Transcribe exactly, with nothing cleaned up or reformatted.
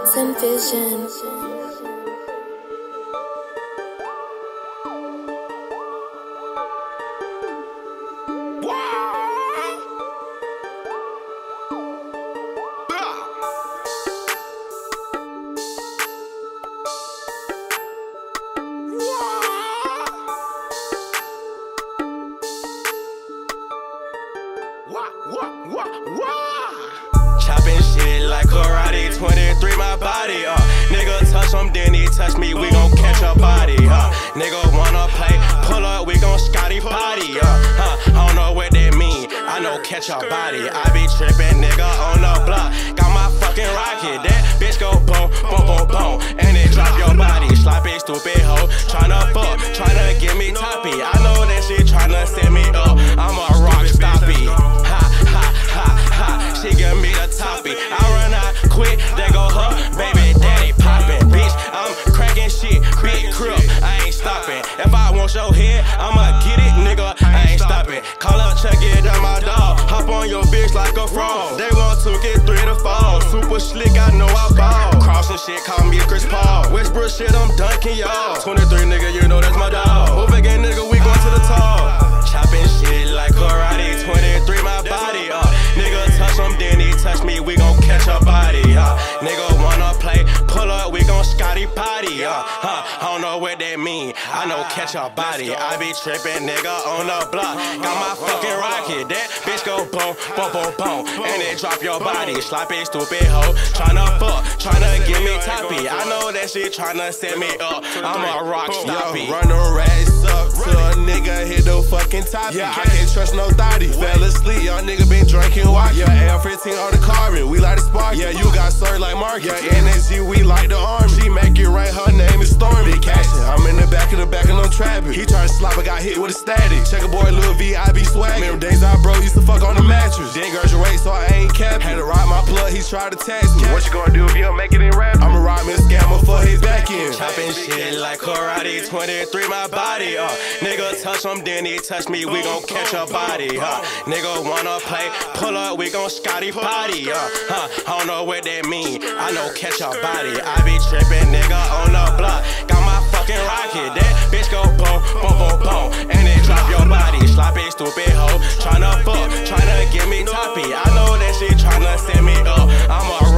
thoughts and visions. Chopping shit like karate, twenty-three my body, uh nigga touch him, then he touch me, we gon' catch a body, uh nigga wanna play, pull up, we gon' Scotty body, uh huh, I don't know what that mean, I know catch a body, I be trippin', nigga on the block, got my fucking rocket, that bitch go boom, boom, boom, boom, and it drop your body, sloppy, stupid hoe, tryna fuck, tryna get me toppy, I know that she tryna set me up, I'm a rock stoppy. She give me the toppy, I run out, quit, there go her, baby daddy poppin', bitch, I'm crackin' shit, big crook, I ain't stoppin', if I want your head, I'ma get it, nigga, I ain't stoppin', call up, check it out, my dog, hop on your bitch like a frog, they want to get three to fall, super slick, I know I ball, crossin' shit, call me Chris Paul, Westbrook shit, I'm dunking y'all, twenty-three nigga, you know that's my dog, move again nigga, we goin' to the top, choppin' shit like karate, twenty-three my body, uh, nigga touch him, then he touch me, we gon' catch a body, uh, nigga wanna play, pull up, we gon' Scotty potty, uh, huh, I don't know what that mean, I know catch a body, I be trippin', nigga on the block, got my fucking rocket, that bitch go boom, boom, boom, boom, and it drop your body, sloppy, stupid hoe, tryna fuck, tryna get me toppy, I know that she tryna set me up, I'm a rock stoppy. Run the rats up to a nigga, hit the fucking toppy, yeah, I can't trust no thotty, fell asleep, y'all nigga been drinking water, yeah, A R fifteen on the carpet, we like the spark. Yeah, you got served like Mark. Yeah, N S G, we like the army. She make it right, her name is Stormy. Big action, I'm in the back of the back and I'm trapping. He tried to slap, I got hit with a static. Check a boy, Lil V, I be swagging. Remember days I bro used to fuck on the mattress. Didn't graduate, so I ain't capping. Had to ride my plug, he tried to tax me. What you gonna do if you don't make it in rap? I'ma ride me a scammer for his back end. Chopping shit like karate, twenty-three my body, uh nigga touch him, then he touch me, we gon' catch a body, huh? Nigga wanna play, pull up, we gon' Scotty potty, uh, huh, I don't know what that mean, I know catch a body, I be trippin', nigga on the block, got my fucking rocket, that bitch go boom, boom, boom, boom, and it drop your body, sloppy, stupid hoe, tryna fuck, tryna get me toppy, I know that she tryna set me up, I'm a